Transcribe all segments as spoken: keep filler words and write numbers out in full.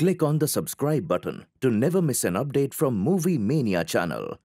Click on the subscribe button to never miss an update from Movie Mania channel.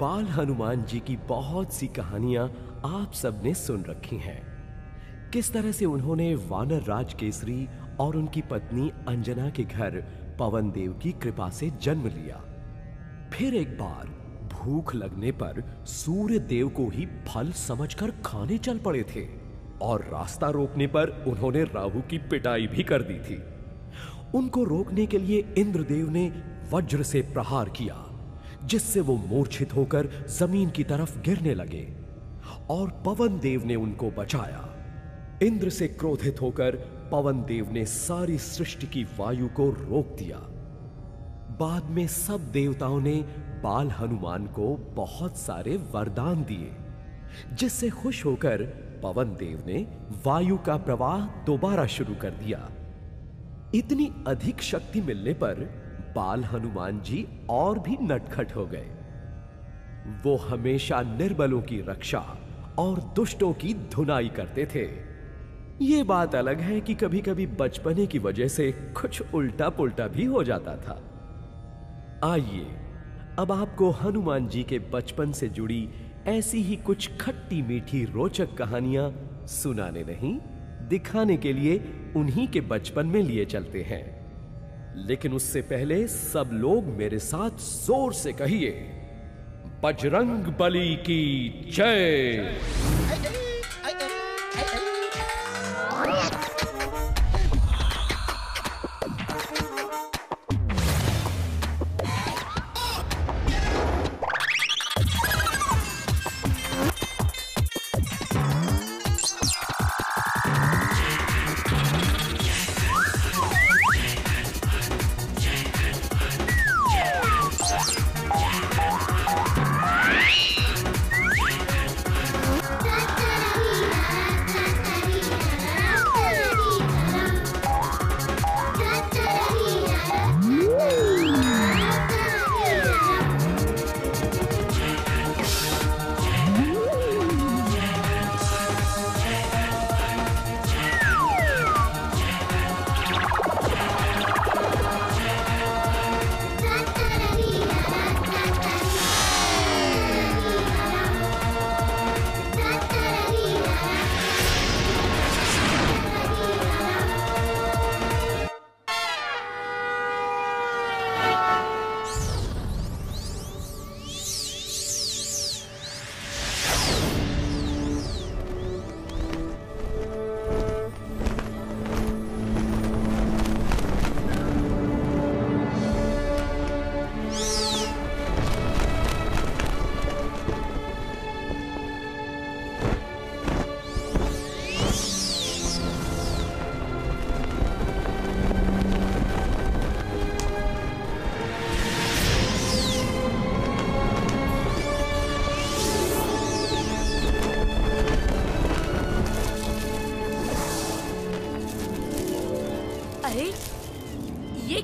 बाल हनुमान जी की बहुत सी कहानियां आप सबने सुन रखी हैं। किस तरह से उन्होंने वानर राज केसरी और उनकी पत्नी अंजना के घर पवन देव की कृपा से जन्म लिया। फिर एक बार भूख लगने पर सूर्य देव को ही फल समझकर खाने चल पड़े थे और रास्ता रोकने पर उन्होंने राहु की पिटाई भी कर दी थी। उनको रोकने के लिए इंद्रदेव ने वज्र से प्रहार किया, जिससे वो मूर्छित होकर जमीन की तरफ गिरने लगे और पवन देव ने उनको बचाया। इंद्र से क्रोधित होकर पवन देव ने सारी सृष्टि की वायु को रोक दिया। बाद में सब देवताओं ने बाल हनुमान को बहुत सारे वरदान दिए, जिससे खुश होकर पवन देव ने वायु का प्रवाह दोबारा शुरू कर दिया। इतनी अधिक शक्ति मिलने पर बाल हनुमान जी और भी नटखट हो गए। वो हमेशा निर्बलों की रक्षा और दुष्टों की धुनाई करते थे। ये बात अलग है कि कभी कभी बचपने की वजह से कुछ उल्टा पुल्टा भी हो जाता था। आइए अब आपको हनुमान जी के बचपन से जुड़ी ऐसी ही कुछ खट्टी मीठी रोचक कहानियां सुनाने नहीं, दिखाने के लिए उन्हीं के बचपन में लिए चलते हैं। लेकिन उससे पहले सब लोग मेरे साथ जोर से कहिए, बजरंग बली की जय।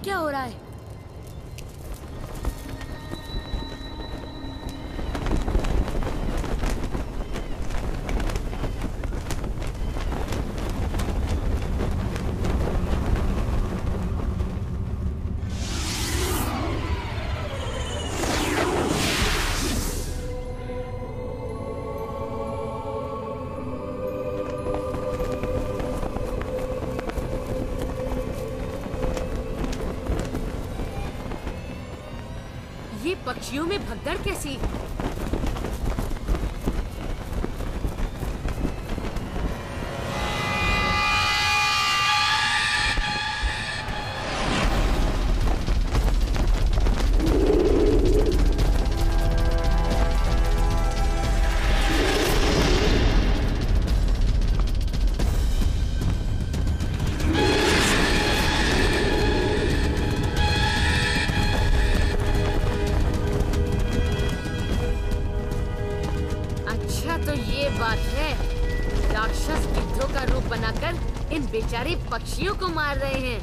क्या हो रहा है? ये पक्षियों में भगदड़ कैसी? बेचारे पक्षियों को मार रहे हैं।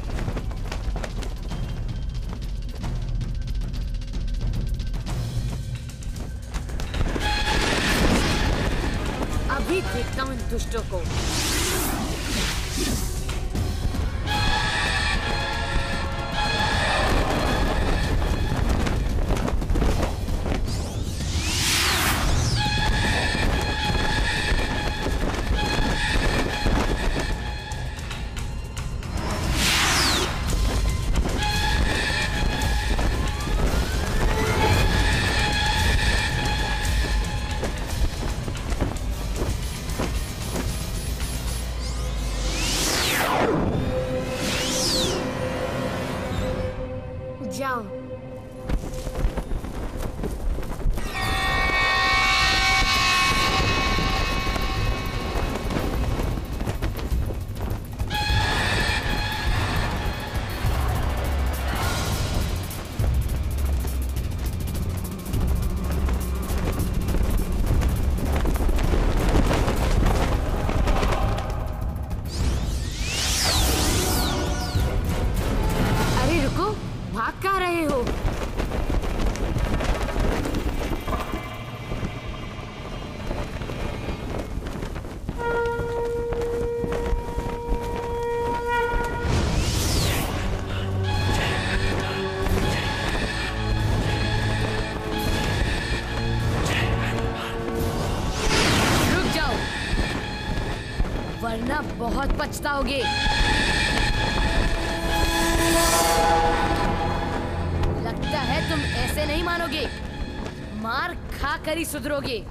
अभी देखता हूं इन दुष्टों को। वरना बहुत पछताओगे। लगता है तुम ऐसे नहीं मानोगे, मार खा कर ही सुधरोगे।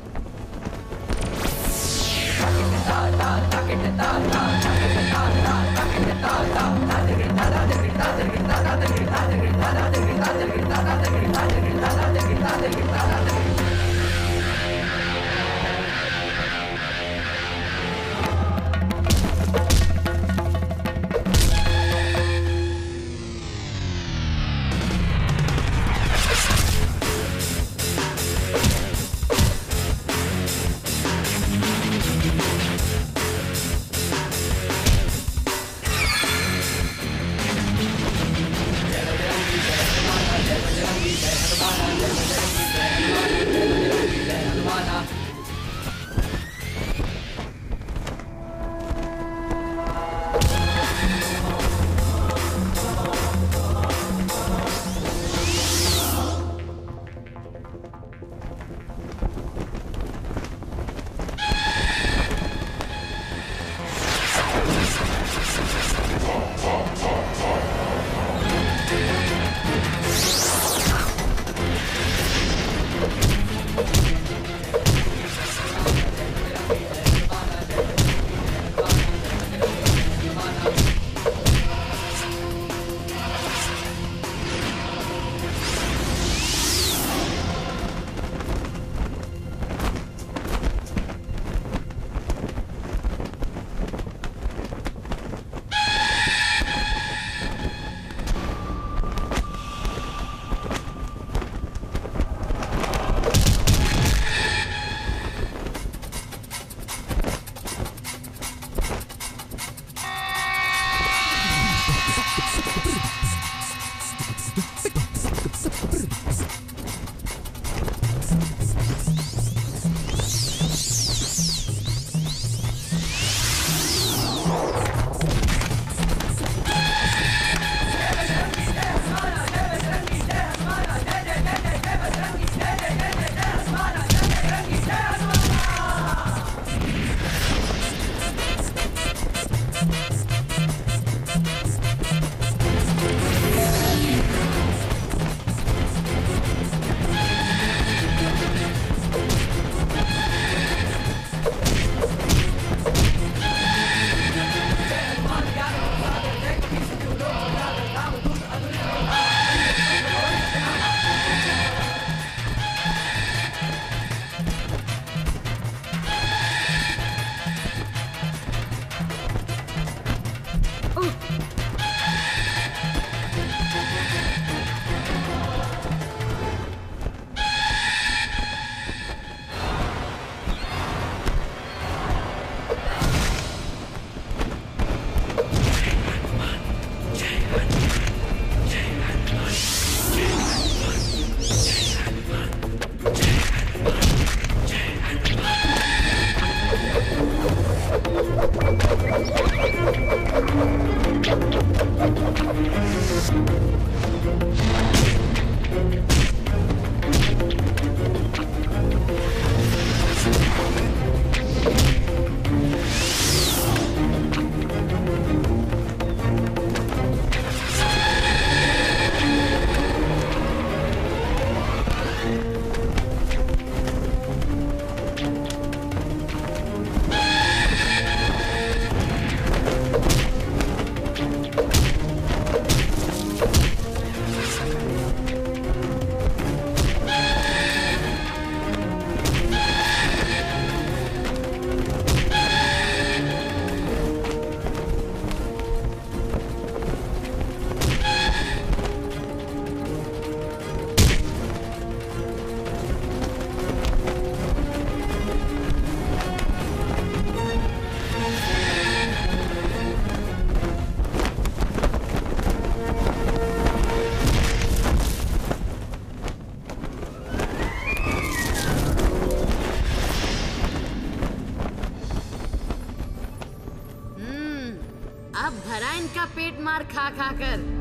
पेट मार खा खा कर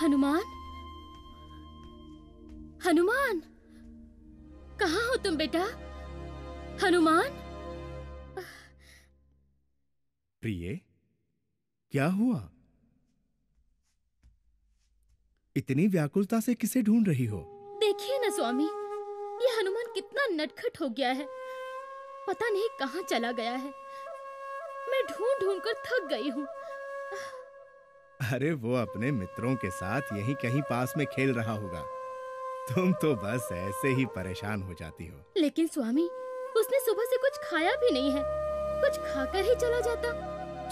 हनुमान, हनुमान, कहाँ हो तुम बेटा? हनुमान प्रिय, क्या हुआ? इतनी व्याकुलता से किसे ढूंढ रही हो? देखिए ना स्वामी, ये हनुमान कितना नटखट हो गया है, पता नहीं कहाँ चला गया है। मैं ढूंढ ढूंढ कर थक गई हूँ। अरे वो अपने मित्रों के साथ यहीं कहीं पास में खेल रहा होगा। तुम तो बस ऐसे ही परेशान हो जाती हो। लेकिन स्वामी, उसने सुबह से कुछ खाया भी नहीं है, कुछ खाकर ही चला जाता।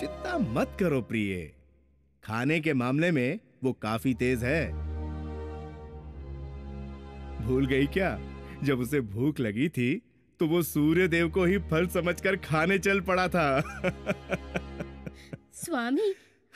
चिंता मत करो प्रिय, खाने के मामले में वो काफी तेज है। भूल गई क्या, जब उसे भूख लगी थी तो वो सूर्य देव को ही फल समझकर खाने चल पड़ा था। स्वामी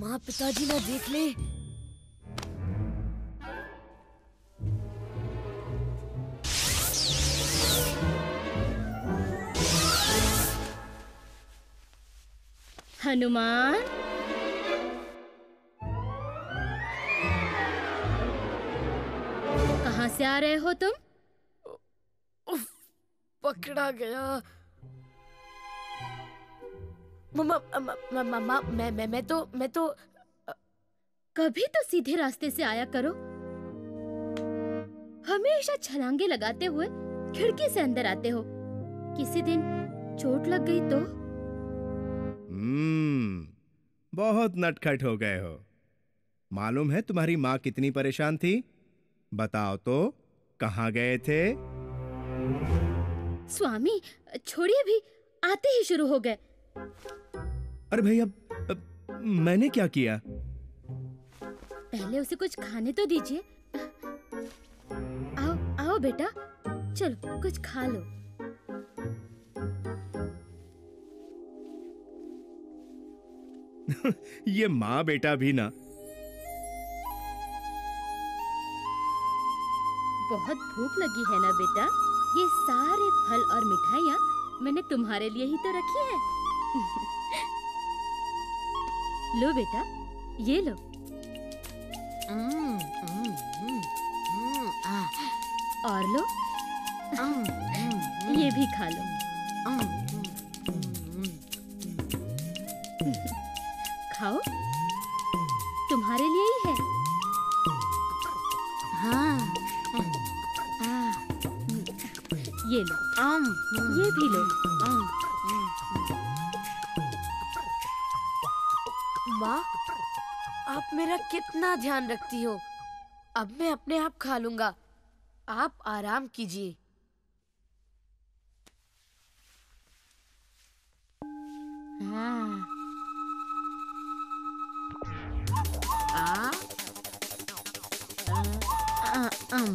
माँ पिताजी ना देख ले। हनुमान, कहाँ से आ रहे हो तुम? उफ, पकड़ा गया। म, म, म, म, म, मैं मैं मैं तो मैं तो अ... कभी तो सीधे रास्ते से आया करो। हमेशा छलांगे लगाते हुए खिड़की से अंदर आते हो। किसी दिन चोट लग गई तो? हम्म, बहुत नटखट हो गए हो। मालूम है तुम्हारी माँ कितनी परेशान थी? बताओ तो, कहाँ गए थे? स्वामी छोड़िए भी, आते ही शुरू हो गए। अरे भाई अब, अब मैंने क्या किया? पहले उसे कुछ खाने तो दीजिए। आओ आओ बेटा, चलो कुछ खा लो। ये माँ बेटा भी ना, बहुत भूख लगी है ना बेटा? ये सारे फल और मिठाइयाँ मैंने तुम्हारे लिए ही तो रखी है। लो बेटा, ये लो। और लो, ये भी खा लो। खाओ, तुम्हारे लिए ही है। हाँ, ये लो, ये भी लो। माँ, आप मेरा कितना ध्यान रखती हो। अब मैं अपने आप खा लूंगा, आप आराम कीजिए। हाँ। आ, आ, आ, आ, आ,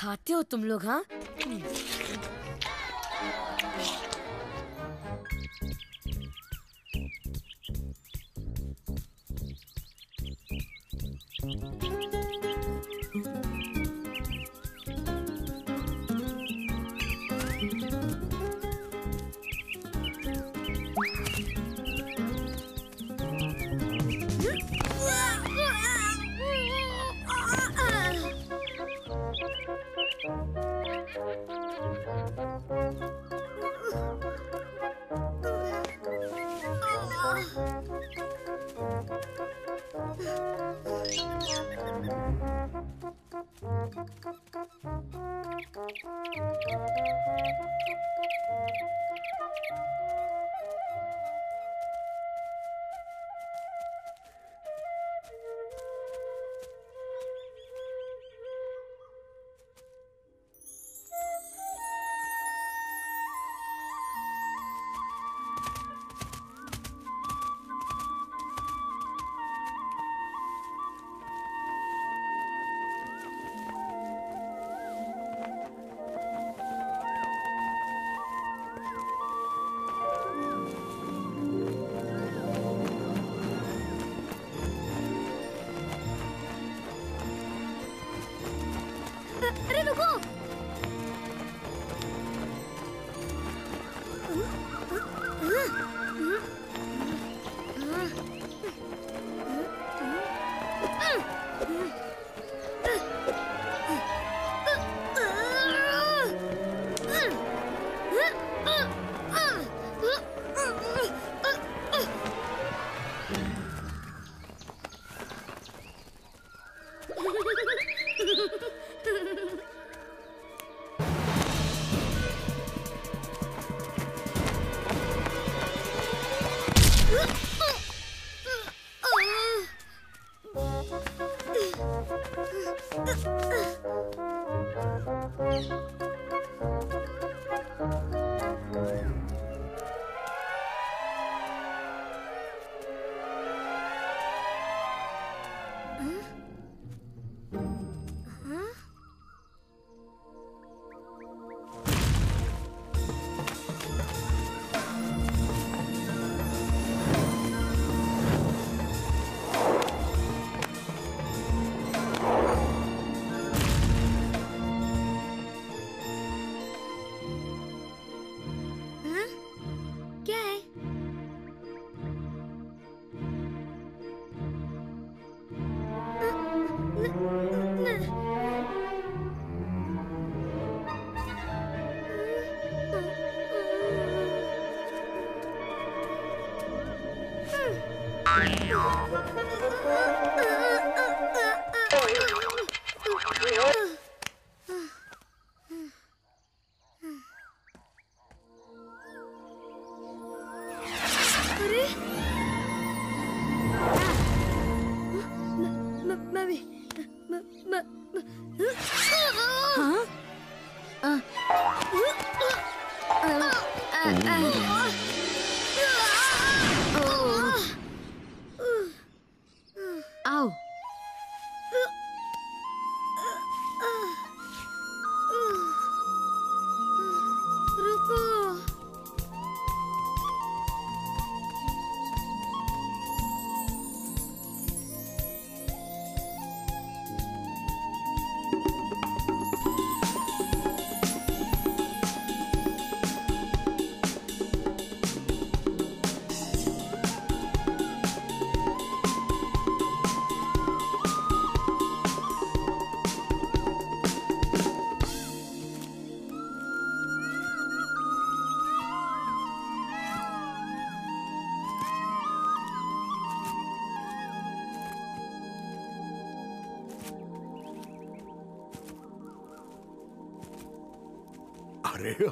खाते हो तुम लोग? हाँ,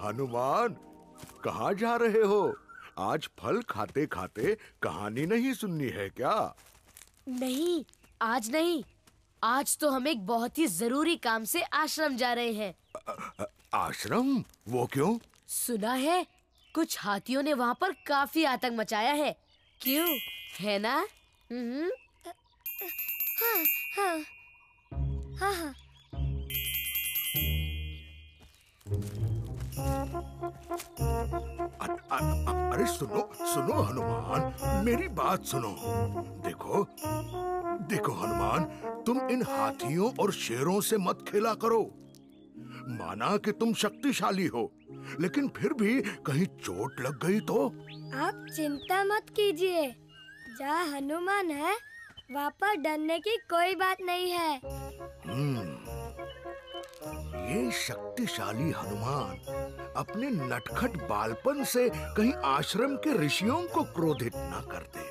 हनुमान, कहाँ जा रहे हो? आज फल खाते खाते कहानी नहीं सुननी है क्या? नहीं, आज नहीं। आज तो हम एक बहुत ही जरूरी काम से आश्रम जा रहे हैं। आ, आश्रम? वो क्यों? सुना है कुछ हाथियों ने वहाँ पर काफी आतंक मचाया है। क्यों? है ना? हम्म। हाँ, हाँ, हाँ, हाँ। अरे सुनो सुनो हनुमान, मेरी बात सुनो। देखो देखो हनुमान, तुम इन हाथियों और शेरों से मत खेला करो। माना कि तुम शक्तिशाली हो, लेकिन फिर भी कहीं चोट लग गई तो? आप चिंता मत कीजिए, जहाँ हनुमान है वहाँ पर डरने की कोई बात नहीं है। हम्म, ये शक्तिशाली हनुमान अपने नटखट बालपन से कहीं आश्रम के ऋषियों को क्रोधित न कर दे।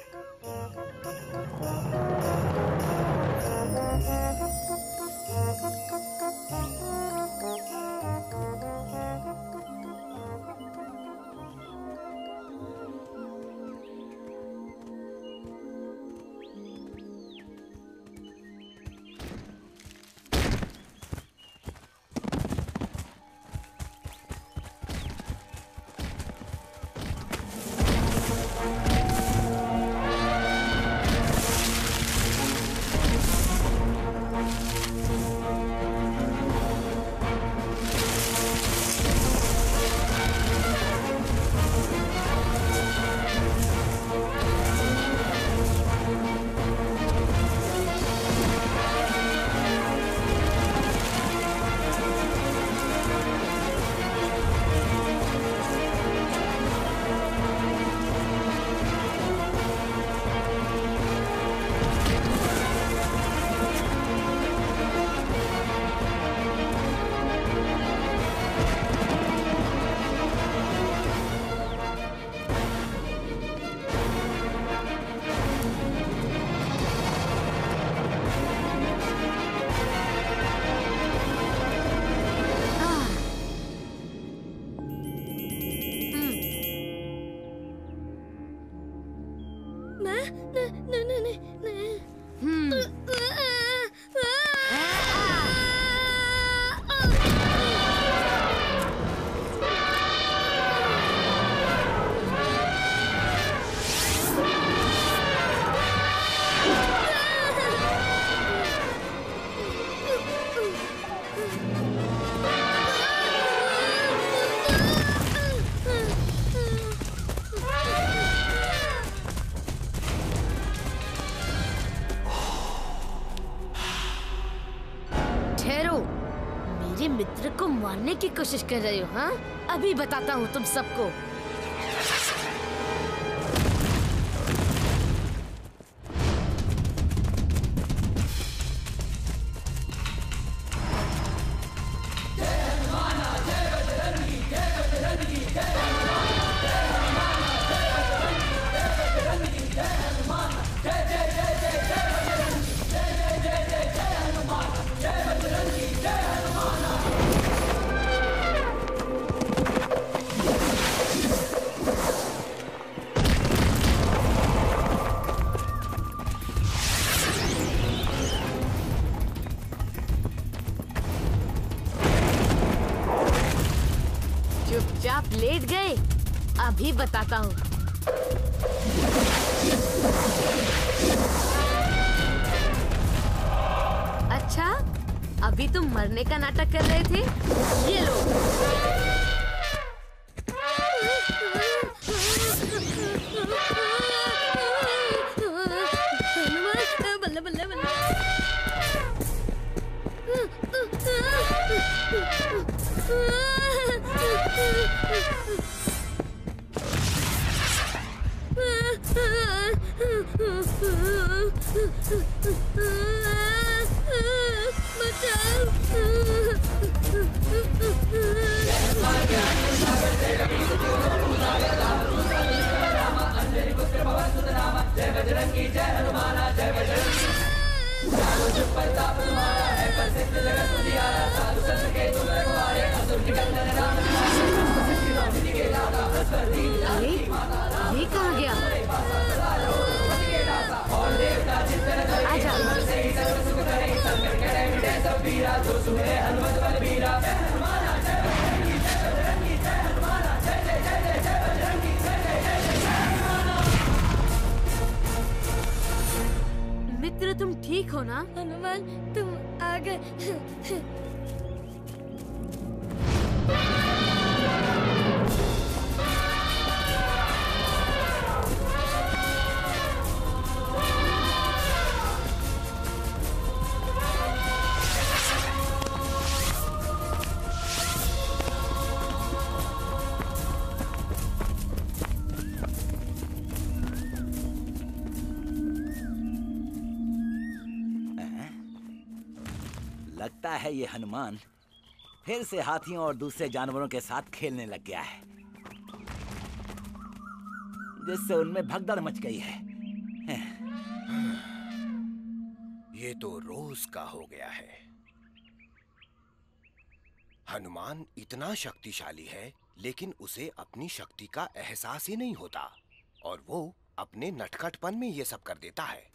मेरे मित्र को मारने की कोशिश कर रहे हो? हाँ, अभी बताता हूँ तुम सबको। आप लेट गए, अभी बताता हूँ। अच्छा, अभी तुम मरने का नाटक कर रहे थे? ये लो। बल्ला बल्ला बल्ला। ये कहाँ गया? आजा। मित्र, तुम ठीक हो ना? हनुमान, तुम आ गए। लगता है ये हनुमान फिर से हाथियों और दूसरे जानवरों के साथ खेलने लग गया है, जिससे उनमें भगदड़ मच गई है। ये तो रोज का हो गया है। हनुमान इतना शक्तिशाली है, लेकिन उसे अपनी शक्ति का एहसास ही नहीं होता और वो अपने नटखटपन में ये सब कर देता है।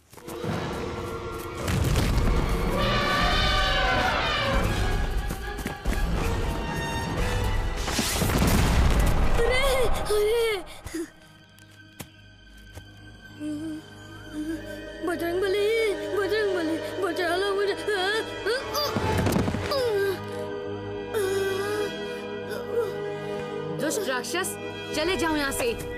बजरंगबली, बजरंगबली, बचा लो मुझे। दुष्ट राक्षस, चले जाओ यहाँ से।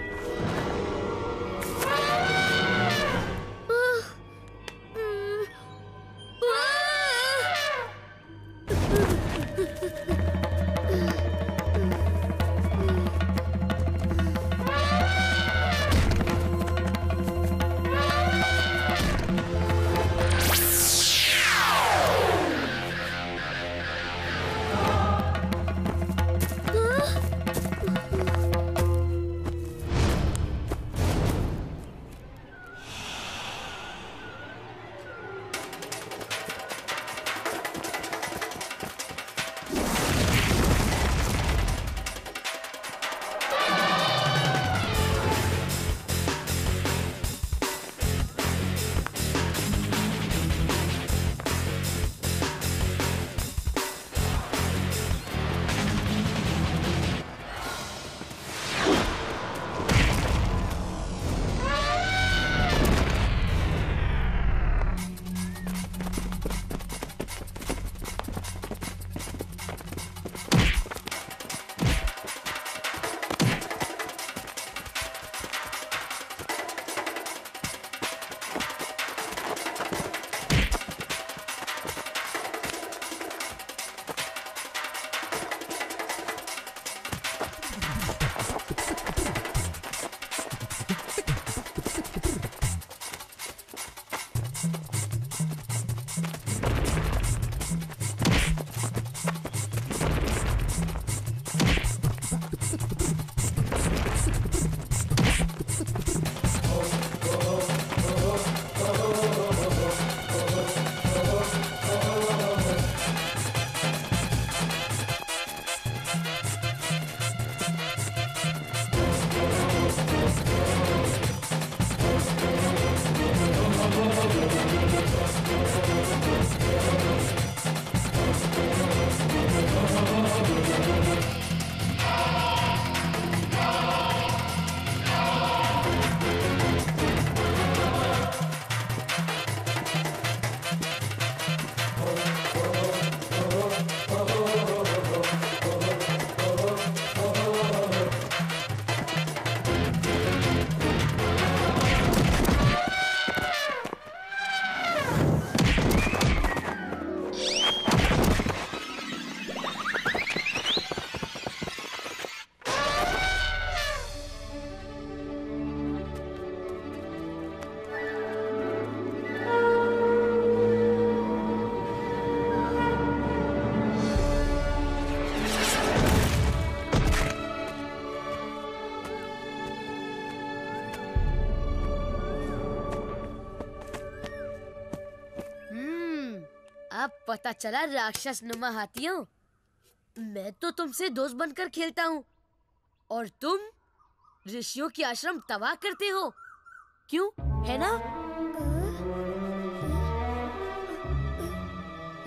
चला राक्षस नुमा हाथियों, मैं तो तुमसे दोस्त बनकर खेलता हूँ और तुम ऋषियों की आश्रम तबाह करते हो, क्यों है ना?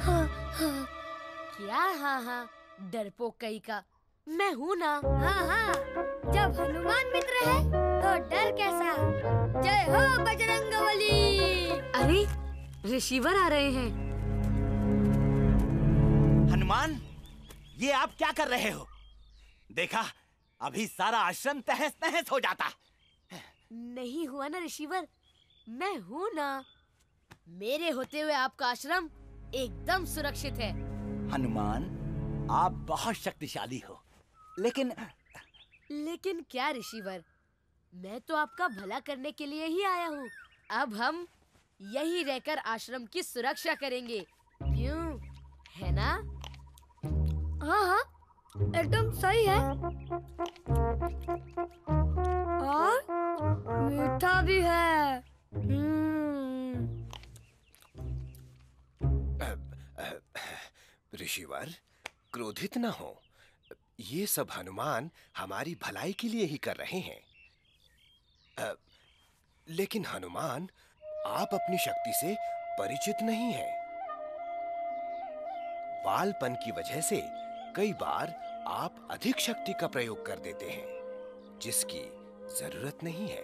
हाँ, हाँ। क्या हाँ हाँ, डरपोक कहीं का, मैं हूँ ना। हाँ हाँ, जब हनुमान मित्र है तो डर कैसा। जय हो बजरंगबली। अरे ऋषिवर आ रहे हैं। हनुमान, ये आप क्या कर रहे हो? देखा, अभी सारा आश्रम तहस तहस हो जाता। नहीं हुआ ना ऋषिवर, मैं हूँ ना। मेरे होते हुए आपका आश्रम एकदम सुरक्षित है। हनुमान, आप बहुत शक्तिशाली हो, लेकिन लेकिन क्या ऋषिवर, मैं तो आपका भला करने के लिए ही आया हूँ। अब हम यही रहकर आश्रम की सुरक्षा करेंगे, क्यों है ना? हाँ हाँ, एकदम सही है, और मीठा भी है। ऋषिवर, क्रोधित ना हो, ये सब हनुमान हमारी भलाई के लिए ही कर रहे हैं। आ, लेकिन हनुमान, आप अपनी शक्ति से परिचित नहीं हैं। बालपन की वजह से कई बार आप अधिक शक्ति का प्रयोग कर देते हैं, जिसकी जरूरत नहीं है।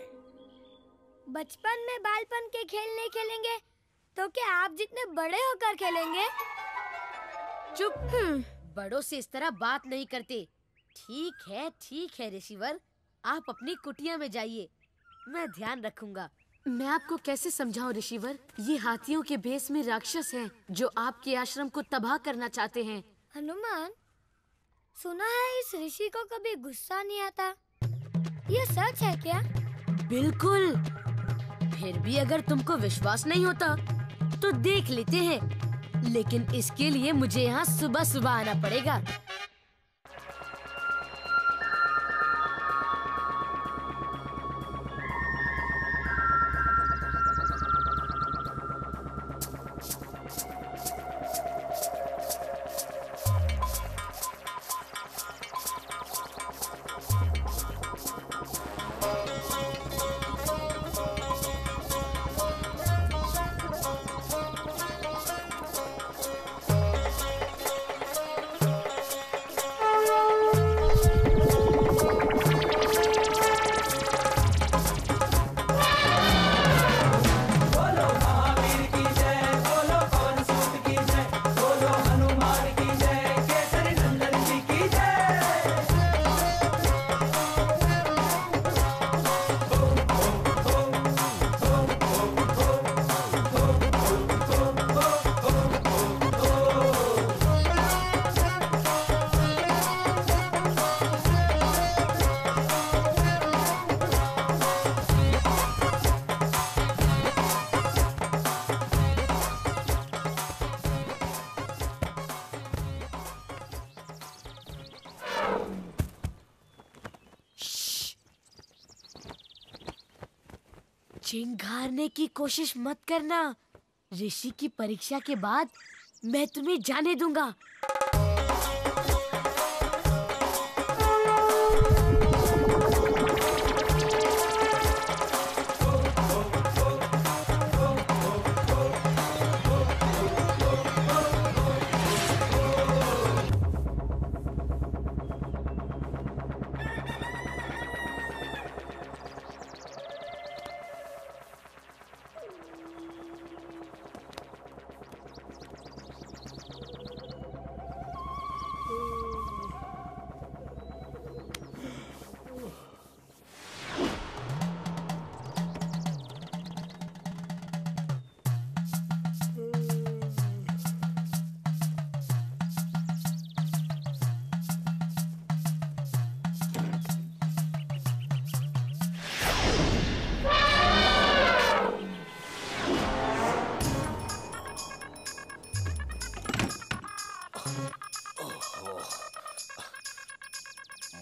बचपन में बालपन के खेल नहीं खेलेंगे तो क्या आप जितने बड़े होकर खेलेंगे? चुप, बड़ों से इस तरह बात नहीं करते। ठीक है ठीक है ऋषिवर, आप अपनी कुटिया में जाइए, मैं ध्यान रखूंगा। मैं आपको कैसे समझाऊं ऋषिवर, ये हाथियों के भेष में राक्षस हैं जो आपके आश्रम को तबाह करना चाहते हैं। हनुमान, सुना है इस ऋषि को कभी गुस्सा नहीं आता, ये सच है क्या? बिल्कुल, फिर भी अगर तुमको विश्वास नहीं होता तो देख लेते हैं, लेकिन इसके लिए मुझे यहाँ सुबह सुबह आना पड़ेगा। चिंगारने की कोशिश मत करना, ऋषि की परीक्षा के बाद मैं तुम्हें जाने दूंगा।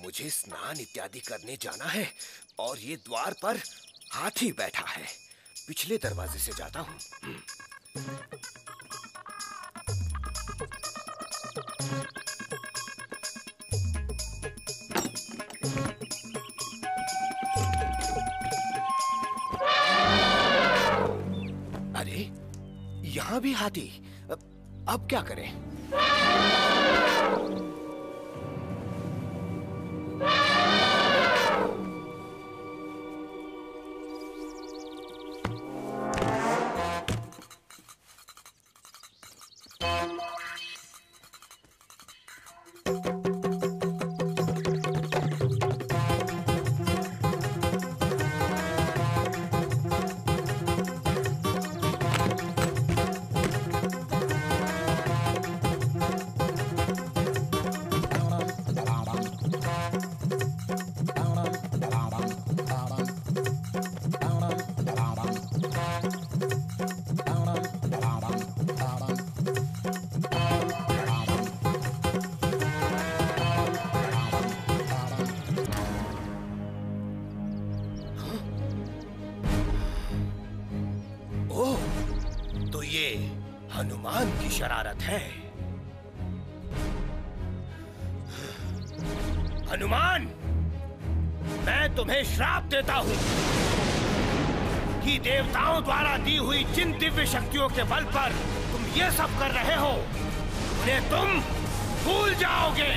मुझे स्नान इत्यादि करने जाना है और ये द्वार पर हाथी बैठा है। पिछले दरवाजे से जाता हूँ। यहाँ भी हाथी। अब क्या करें? हनुमान की शरारत है। हनुमान, मैं तुम्हें श्राप देता हूं कि देवताओं द्वारा दी हुई जिन दिव्य शक्तियों के बल पर तुम ये सब कर रहे हो, उन्हें तुम भूल जाओगे।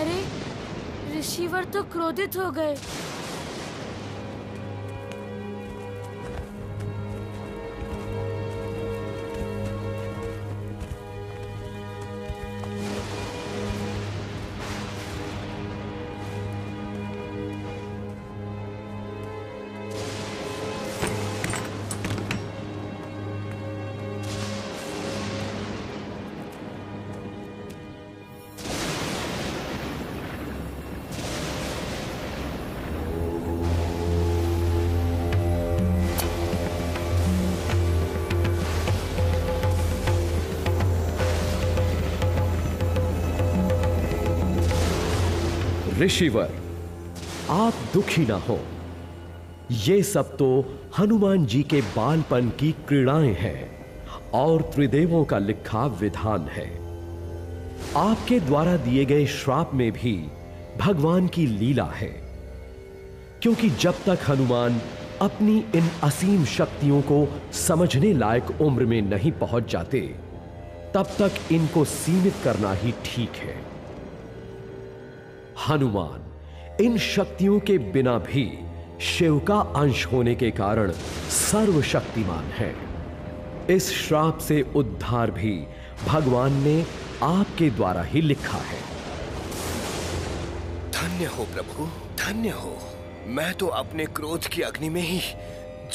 अरे, ऋषिवर तो क्रोधित हो गए। ऋषिवर, आप दुखी ना हो। ये सब तो हनुमान जी के बालपन की क्रीड़ाएं हैं और त्रिदेवों का लिखा विधान है। आपके द्वारा दिए गए श्राप में भी भगवान की लीला है, क्योंकि जब तक हनुमान अपनी इन असीम शक्तियों को समझने लायक उम्र में नहीं पहुंच जाते, तब तक इनको सीमित करना ही ठीक है। हनुमान इन शक्तियों के बिना भी शिव का अंश होने के कारण सर्वशक्तिमान है। इस श्राप से उद्धार भी भगवान ने आपके द्वारा ही लिखा है। धन्य हो प्रभु, धन्य हो। मैं तो अपने क्रोध की अग्नि में ही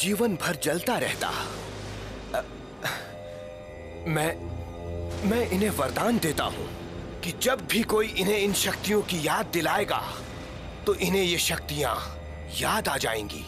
जीवन भर जलता रहता। आ, मैं मैं इन्हें वरदान देता हूं कि जब भी कोई इन्हें इन शक्तियों की याद दिलाएगा, तो इन्हें ये शक्तियां याद आ जाएंगी।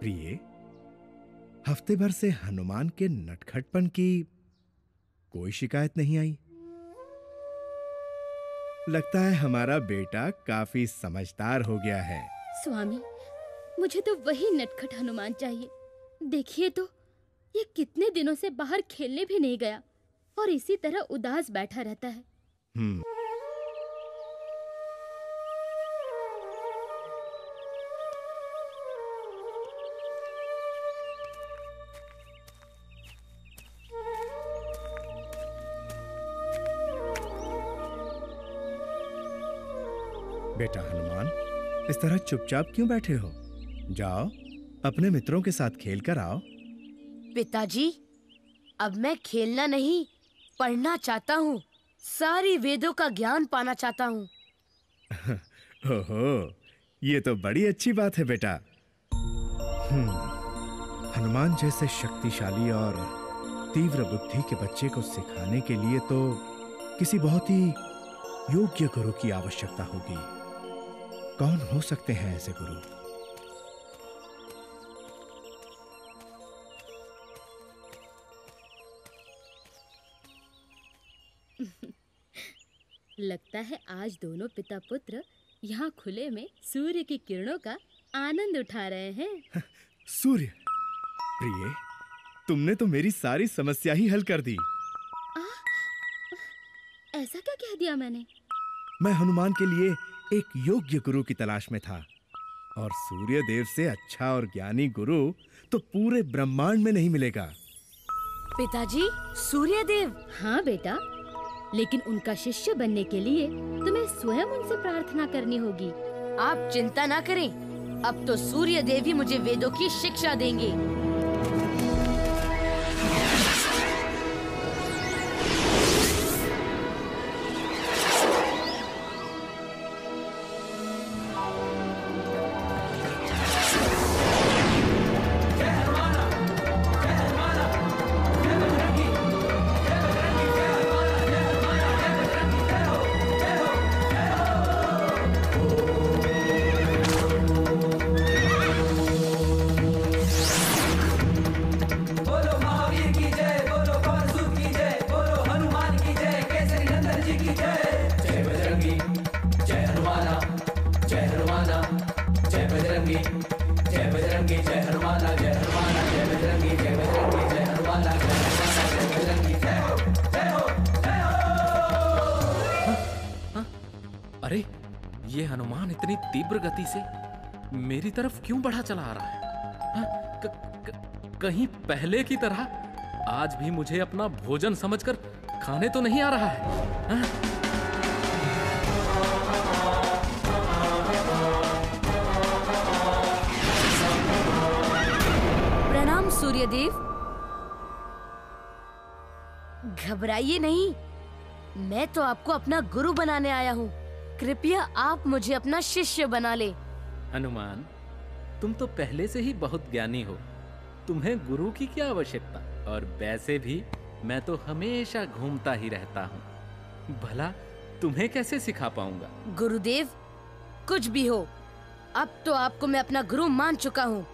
प्रिय, हफ्ते भर से हनुमान के नटखटपन की कोई शिकायत नहीं आई। लगता है हमारा बेटा काफी समझदार हो गया है। स्वामी, मुझे तो वही नटखट हनुमान चाहिए। देखिए तो, ये कितने दिनों से बाहर खेलने भी नहीं गया और इसी तरह उदास बैठा रहता है। हम्म बेटा हनुमान, इस तरह चुपचाप क्यों बैठे हो? जाओ, अपने मित्रों के साथ खेल कर आओ। पिताजी, अब मैं खेलना नहीं, पढ़ना चाहता हूँ। सारी वेदों का ज्ञान पाना चाहता हूँ। ओहो, ये तो बड़ी अच्छी बात है बेटा। हनुमान जैसे शक्तिशाली और तीव्र बुद्धि के बच्चे को सिखाने के लिए तो किसी बहुत ही योग्य गुरु की आवश्यकता होगी। कौन हो सकते हैं ऐसे गुरु? लगता है आज दोनों पिता पुत्र यहाँ खुले में सूर्य की किरणों का आनंद उठा रहे हैं। सूर्य प्रिय, तुमने तो मेरी सारी समस्या ही हल कर दी। आ, ऐसा क्या कह दिया मैंने? मैं हनुमान के लिए एक योग्य गुरु की तलाश में था, और सूर्य देव से अच्छा और ज्ञानी गुरु तो पूरे ब्रह्मांड में नहीं मिलेगा। पिताजी, सूर्य देव? हाँ बेटा, लेकिन उनका शिष्य बनने के लिए तुम्हें स्वयं उनसे प्रार्थना करनी होगी। आप चिंता ना करें, अब तो सूर्य देव ही मुझे वेदों की शिक्षा देंगे। तीव्र गति से मेरी तरफ क्यों बढ़ा चला आ रहा है? क, क, कहीं पहले की तरह आज भी मुझे अपना भोजन समझकर खाने तो नहीं आ रहा है। हा? प्रणाम सूर्यदेव। घबराइए नहीं, मैं तो आपको अपना गुरु बनाने आया हूँ। कृपया आप मुझे अपना शिष्य बना ले। हनुमान, तुम तो पहले से ही बहुत ज्ञानी हो, तुम्हें गुरु की क्या आवश्यकता? और वैसे भी मैं तो हमेशा घूमता ही रहता हूँ, भला तुम्हें कैसे सिखा पाऊंगा? गुरुदेव, कुछ भी हो, अब तो आपको मैं अपना गुरु मान चुका हूँ।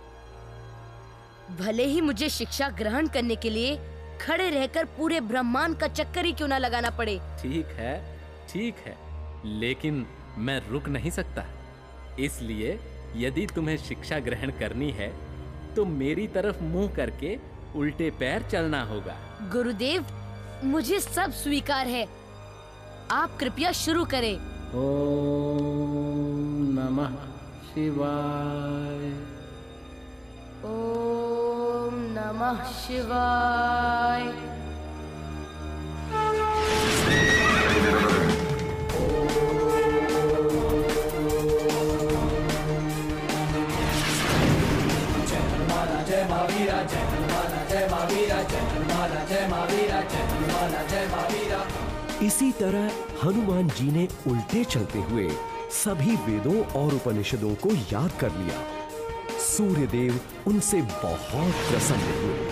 भले ही मुझे शिक्षा ग्रहण करने के लिए खड़े रहकर पूरे ब्रह्मांड का चक्कर ही क्यों ना लगाना पड़े। ठीक है, ठीक है, लेकिन मैं रुक नहीं सकता, इसलिए यदि तुम्हें शिक्षा ग्रहण करनी है तो मेरी तरफ मुंह करके उल्टे पैर चलना होगा। गुरुदेव, मुझे सब स्वीकार है, आप कृपया शुरू करें। ओम नमः शिवाय। ओम नमः शिवाय। इसी तरह हनुमान जी ने उल्टे चलते हुए सभी वेदों और उपनिषदों को याद कर लिया। सूर्यदेव उनसे बहुत प्रसन्न हुए।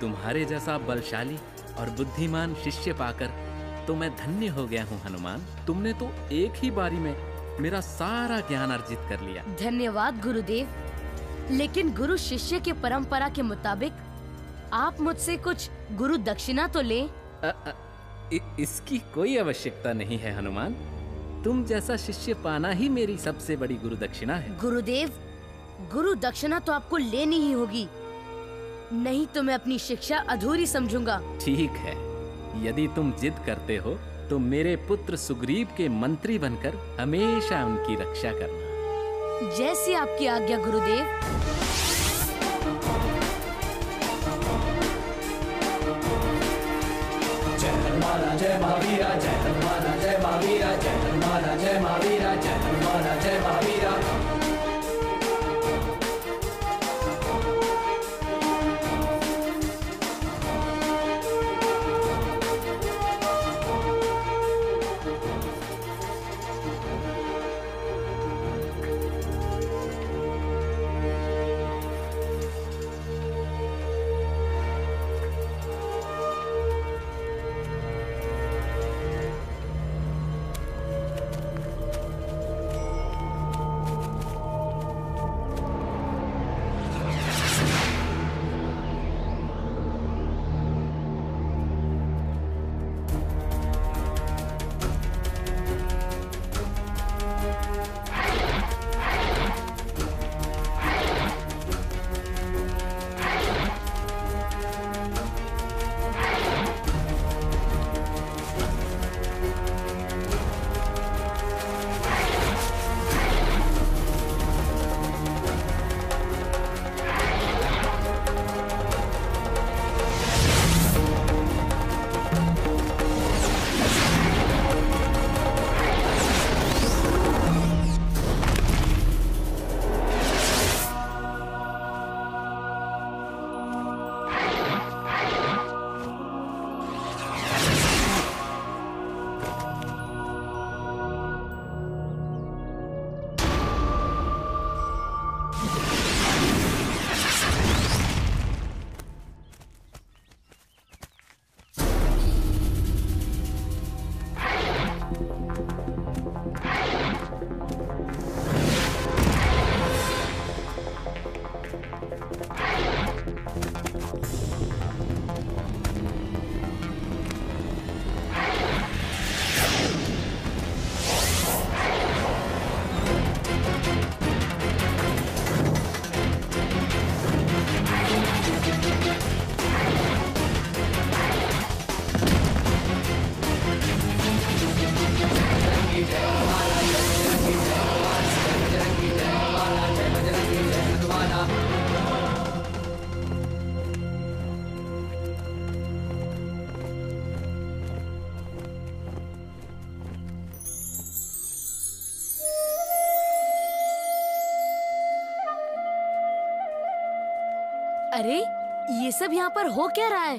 तुम्हारे जैसा बलशाली और बुद्धिमान शिष्य पाकर तो मैं धन्य हो गया हूँ हनुमान। तुमने तो एक ही बारी में मेरा सारा ज्ञान अर्जित कर लिया। धन्यवाद गुरुदेव, लेकिन गुरु शिष्य की परंपरा के मुताबिक आप मुझसे कुछ गुरु दक्षिणा तो लें। आ, आ, इ, इसकी कोई आवश्यकता नहीं है हनुमान, तुम जैसा शिष्य पाना ही मेरी सबसे बड़ी गुरु दक्षिणा है। गुरुदेव, गुरु दक्षिणा तो आपको लेनी ही होगी, नहीं तो मैं अपनी शिक्षा अधूरी समझूंगा। ठीक है, यदि तुम जिद करते हो तो मेरे पुत्र सुग्रीव के मंत्री बनकर हमेशा उनकी रक्षा करना। जैसी आपकी आज्ञा गुरुदेव। जय महावीरा, जय हनुमाना, जय महावीरा, जय हनुमाना, जय महावीरा, जय हनुमाना, जय महावीरा। अरे ये सब यहाँ पर हो क्या रहा है?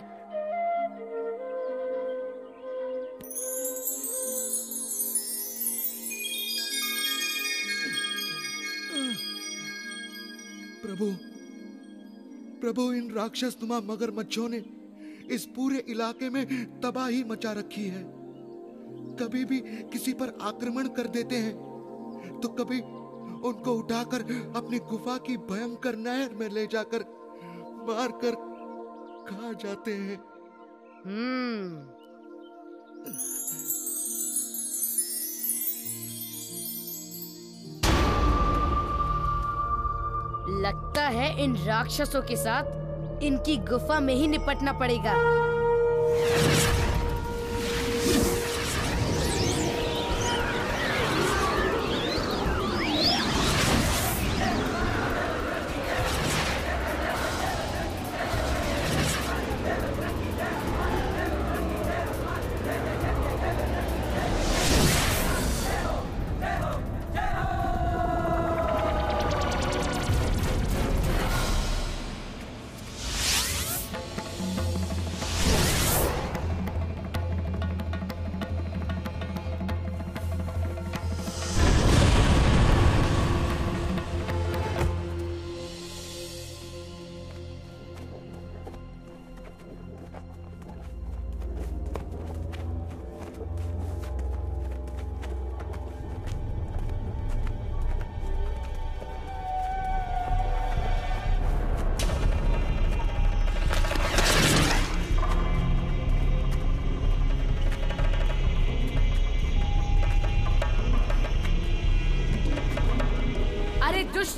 प्रभु प्रभु इन राक्षस नुमा मगरमच्छों ने इस पूरे इलाके में तबाही मचा रखी है। कभी भी किसी पर आक्रमण कर देते हैं तो कभी उनको उठाकर अपनी गुफा की भयंकर नहर में ले जाकर मार कर खा जाते हैं। हम्म, लगता है इन राक्षसों के साथ इनकी गुफा में ही निपटना पड़ेगा।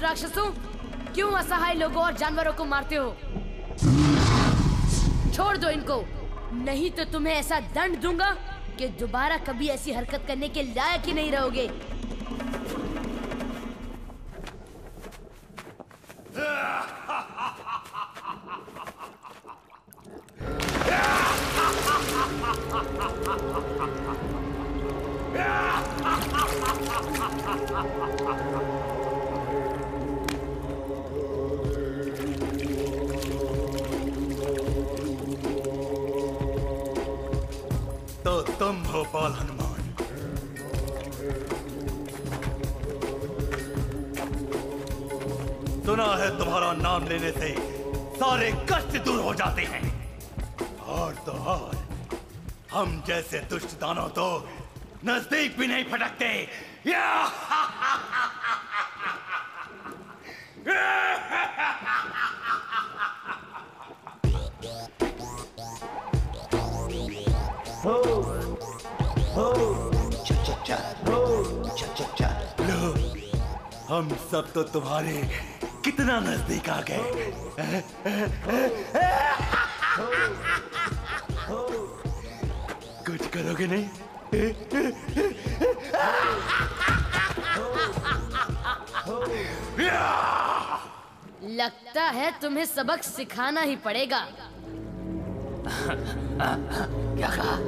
राक्षसों, क्यों असहाय लोगों और जानवरों को मारते हो? छोड़ दो इनको, नहीं तो तुम्हें ऐसा दंड दूंगा कि दोबारा कभी ऐसी हरकत करने के लायक ही नहीं रहोगे। जैसे दुष्ट दानव तो नजदीक भी नहीं फटकते। लो, हम सब तो तुम्हारे कितना नजदीक आ गए। करोगे नहीं? लगता है तुम्हें सबक सिखाना ही पड़ेगा। क्या कहा?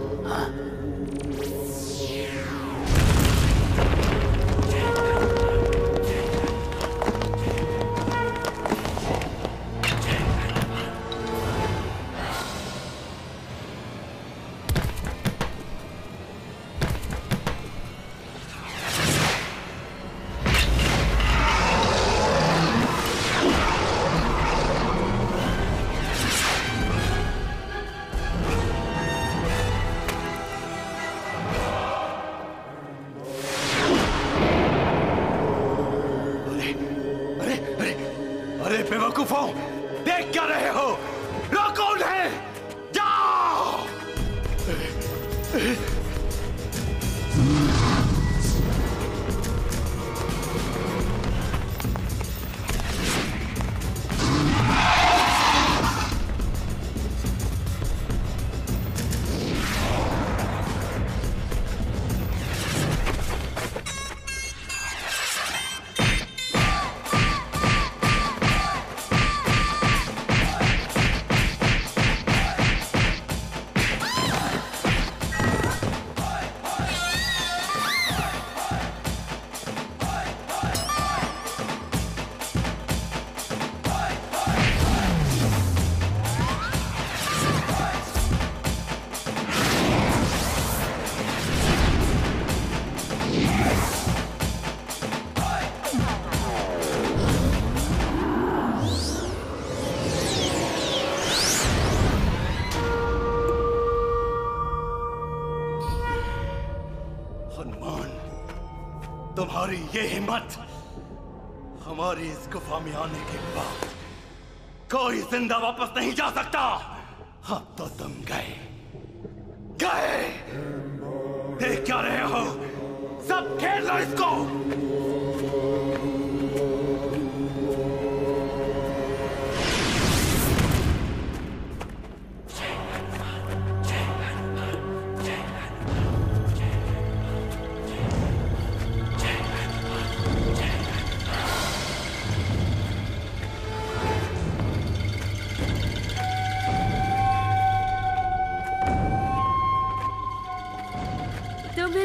तुम्हारी ये हिम्मत हमारी इस गुफा में आने के बाद कोई जिंदा वापस नहीं जा सकता। अब तो तुम गए गए देख क्या रहे हो? सब खेल लो इसको।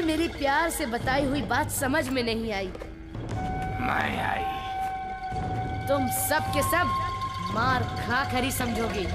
मेरी प्यार से बताई हुई बात समझ में नहीं आई। मैं आई। तुम सब के सब मार खा खरी समझोगी।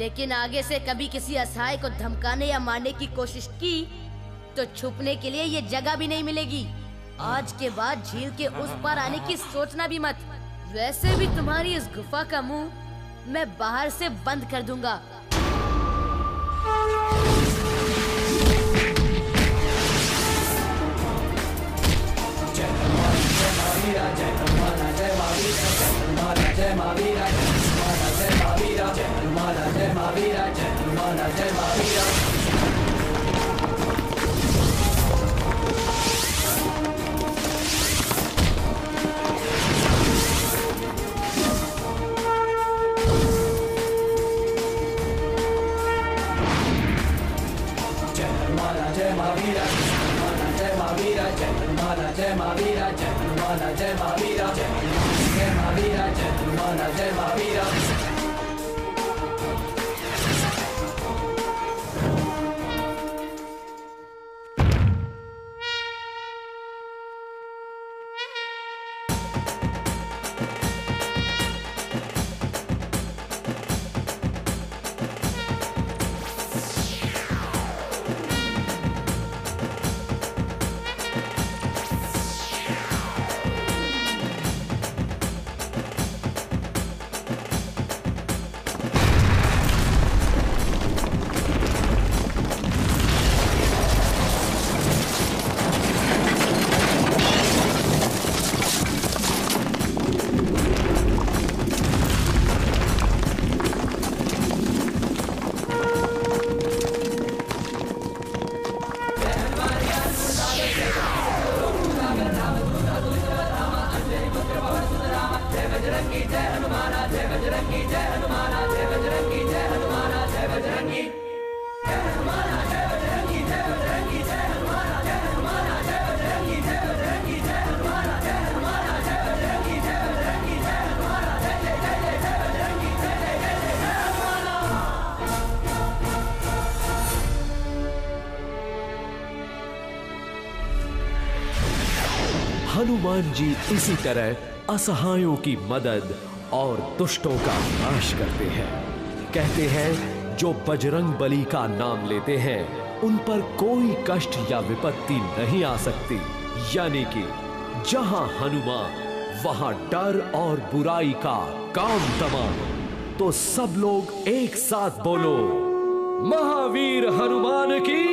लेकिन आगे से कभी किसी असहाय को धमकाने या मारने की कोशिश की तो छुपने के लिए ये जगह भी नहीं मिलेगी। आज के बाद झील के उस पार आने की सोचना भी मत। वैसे भी तुम्हारी इस गुफा का मुंह मैं बाहर से बंद कर दूंगा। हनुमान जी इसी तरह असहायों की मदद और दुष्टों का नाश करते हैं। कहते हैं जो बजरंग बली का नाम लेते हैं उन पर कोई कष्ट या विपत्ति नहीं आ सकती। यानी कि जहां हनुमान वहां डर और बुराई का काम तमाम। तो सब लोग एक साथ बोलो, महावीर हनुमान की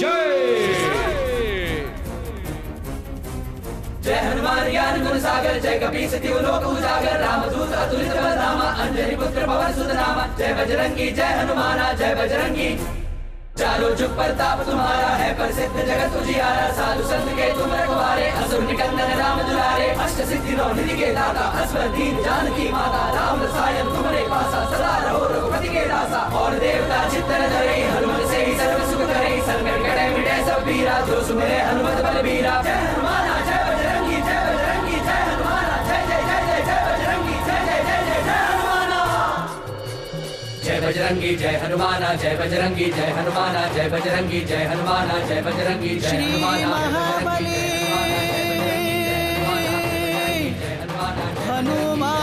जय। जय हनुमान ज्ञान गुण सागर, जय कपी सती लोक उजागर, रामदूत अतुलित बलधामा, अंजनी पुत्र पवन सुतनामा, जय बजरंगी जय हनुमाना, जय बजरंगी। चारों जुग प्रताप तुम्हारा है, प्रसिद्ध जगत उजियारा, साधु संत के तुम रखवारे, असुर निकंदन राम दुलारे, अष्ट सिद्धि नौ निधि के दाता, अस्मर दीन जानकी माता, राम रसायन तुम्हारे पासा, सदा रहो रघुपति के दासा। और देवता चित्तन धरे, हनुमत से ही सर्व सुख करे, संकट कटे मिटे सब पीरा, जो सुमिरे हनुमत बलबीरा। जय हनुमाना जय बजरंगी, जय बजरंगी जय हनुमाना, जय जय जय जय जय बजरंगी, जय जय जय जय जय हनुमाना। जय बजरंगी जय हनुमाना, जय बजरंगी जय हनुमाना, जय बजरंगी जय हनुमाना, जय बजरंगी जय हनुमाना, जय Bajrangi Hanuman.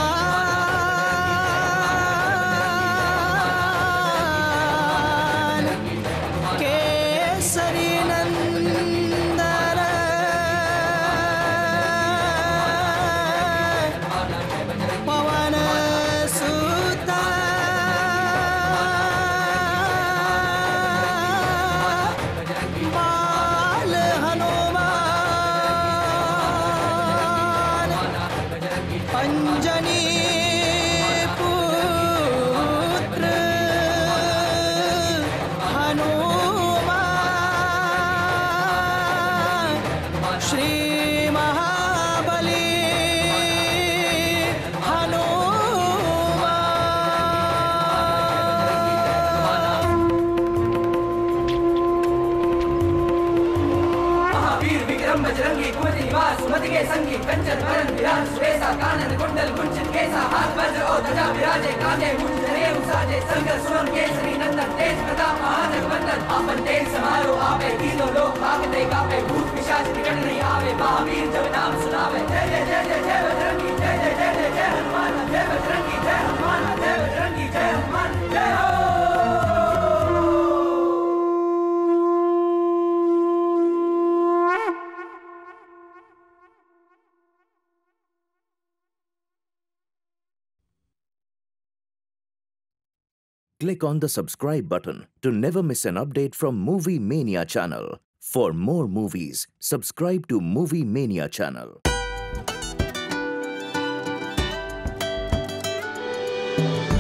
Click on the subscribe button to never miss an update from Movie Mania channel. For more movies, subscribe to Movie Mania channel.